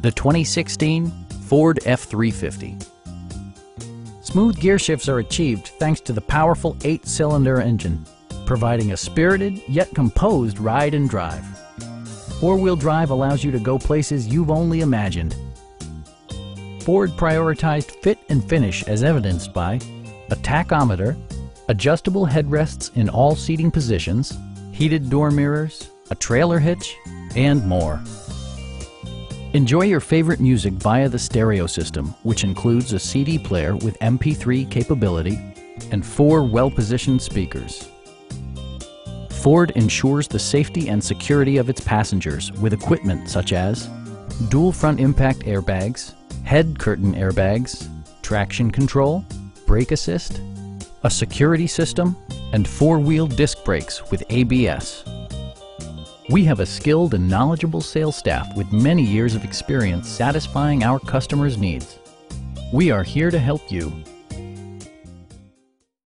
The 2016 Ford F-350. Smooth gear shifts are achieved thanks to the powerful 8-cylinder engine, providing a spirited yet composed ride and drive. Four-wheel drive allows you to go places you've only imagined. Ford prioritized fit and finish as evidenced by a tachometer, adjustable headrests in all seating positions, heated door mirrors, a trailer hitch, and more. Enjoy your favorite music via the stereo system, which includes a CD player with MP3 capability and 4 well-positioned speakers. Ford ensures the safety and security of its passengers with equipment such as dual front impact airbags, head curtain airbags, traction control, brake assist, a security system, and 4-wheel disc brakes with ABS. We have a skilled and knowledgeable sales staff with many years of experience satisfying our customers' needs. We are here to help you.